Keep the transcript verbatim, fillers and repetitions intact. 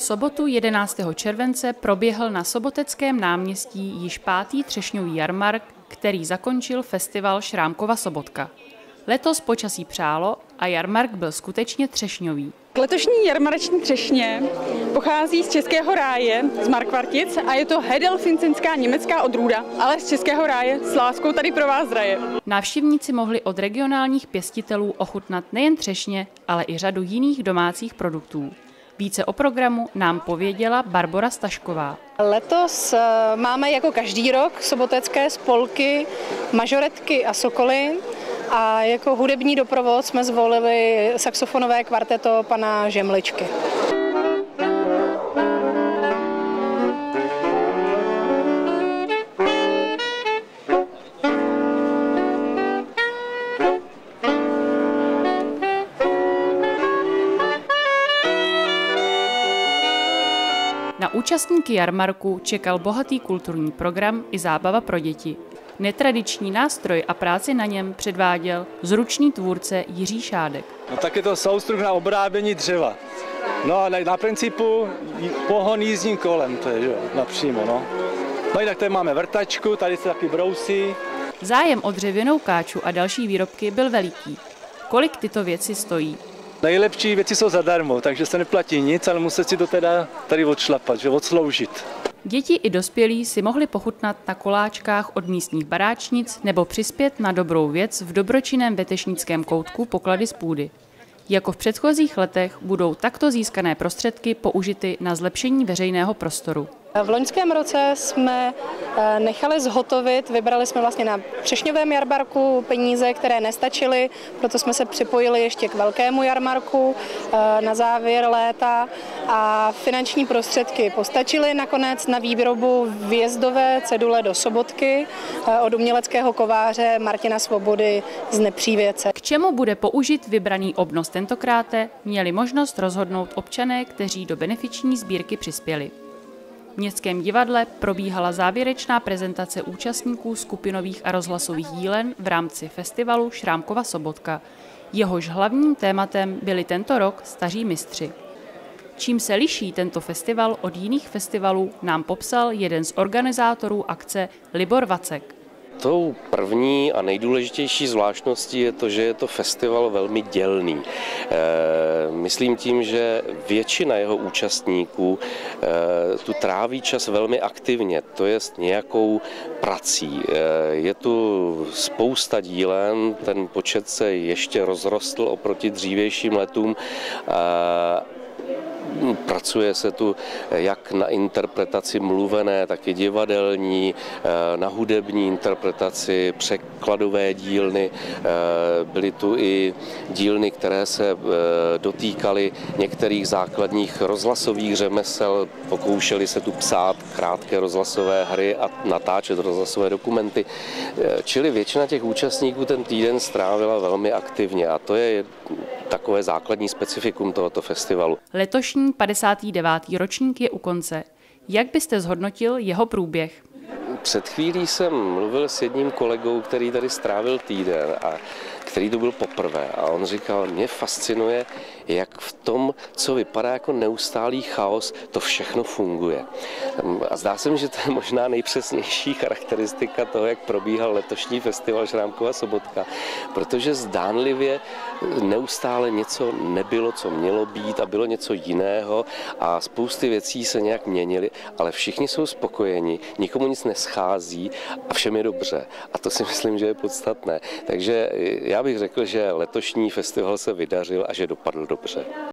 V sobotu jedenáctého července proběhl na Soboteckém náměstí již pátý Třešňový jarmark, který zakončil festival Šrámkova Sobotka. Letos počasí přálo a jarmark byl skutečně třešňový. Letošní jarmarční třešně pochází z Českého ráje, z Markvartic, a je to hedelfinská německá odrůda, ale z Českého ráje s láskou tady pro vás zraje. Návštěvníci mohli od regionálních pěstitelů ochutnat nejen třešně, ale i řadu jiných domácích produktů. Více o programu nám pověděla Barbora Stašková. Letos máme jako každý rok sobotecké spolky, mažoretky a sokoly. A jako hudební doprovod jsme zvolili saxofonové kvarteto pana Žemličky. Na účastníky jarmarku čekal bohatý kulturní program i zábava pro děti. Netradiční nástroj a práci na něm předváděl zručný tvůrce Jiří Šádek. No, tak je to soustruh na obrábění dřeva. No a na principu pohon jízdním kolem, to je, že? Napřímo, no. No jinak tady máme vrtačku, tady se taky brousí. Zájem o dřevěnou káču a další výrobky byl veliký. Kolik tyto věci stojí? Nejlepší věci jsou zadarmo, takže se neplatí nic, ale musí si to teda tady odšlapat, že odsloužit. Děti i dospělí si mohli pochutnat na koláčkách od místních baráčnic nebo přispět na dobrou věc v dobročinném vetešnickém koutku Poklady z půdy. Jako v předchozích letech budou takto získané prostředky použity na zlepšení veřejného prostoru. V loňském roce jsme nechali zhotovit, vybrali jsme vlastně na Třešňovém jarmarku peníze, které nestačily, proto jsme se připojili ještě k velkému jarmarku na závěr léta a finanční prostředky postačily nakonec na výrobu vjezdové cedule do Sobotky od uměleckého kováře Martina Svobody z Nepřívěce. K čemu bude použit vybraný obnos tentokrát, měli možnost rozhodnout občané, kteří do benefiční sbírky přispěli. V Městském divadle probíhala závěrečná prezentace účastníků skupinových a rozhlasových dílen v rámci festivalu Šrámkova Sobotka. Jehož hlavním tématem byli tento rok staří mistři. Čím se liší tento festival od jiných festivalů, nám popsal jeden z organizátorů akce Libor Vacek. Tou první a nejdůležitější zvláštností je to, že je to festival velmi dělný. Myslím tím, že většina jeho účastníků tu tráví čas velmi aktivně, to jest nějakou prací. Je tu spousta dílen, ten počet se ještě rozrostl oproti dřívějším letům. Pracuje se tu jak na interpretaci mluvené, tak i divadelní, na hudební interpretaci, překladové dílny. Byly tu i dílny, které se dotýkaly některých základních rozhlasových řemesel. Pokoušeli se tu psát krátké rozhlasové hry a natáčet rozhlasové dokumenty. Čili většina těch účastníků ten týden strávila velmi aktivně a to je takové základní specifikum tohoto festivalu. Letošní padesátý devátý ročník je u konce. Jak byste zhodnotil jeho průběh? Před chvílí jsem mluvil s jedním kolegou, který tady strávil týden a který tu byl poprvé. A on říkal, mě fascinuje, jak v tom, co vypadá jako neustálý chaos, to všechno funguje. A zdá se mi, že to je možná nejpřesnější charakteristika toho, jak probíhal letošní festival Šrámkova Sobotka. Protože zdánlivě neustále něco nebylo, co mělo být a bylo něco jiného a spousty věcí se nějak měnily, ale všichni jsou spokojeni, nikomu nic neschází a všem je dobře. A to si myslím, že je podstatné. Takže já bych řekl, že letošní festival se vydařil a že dopadl dobře.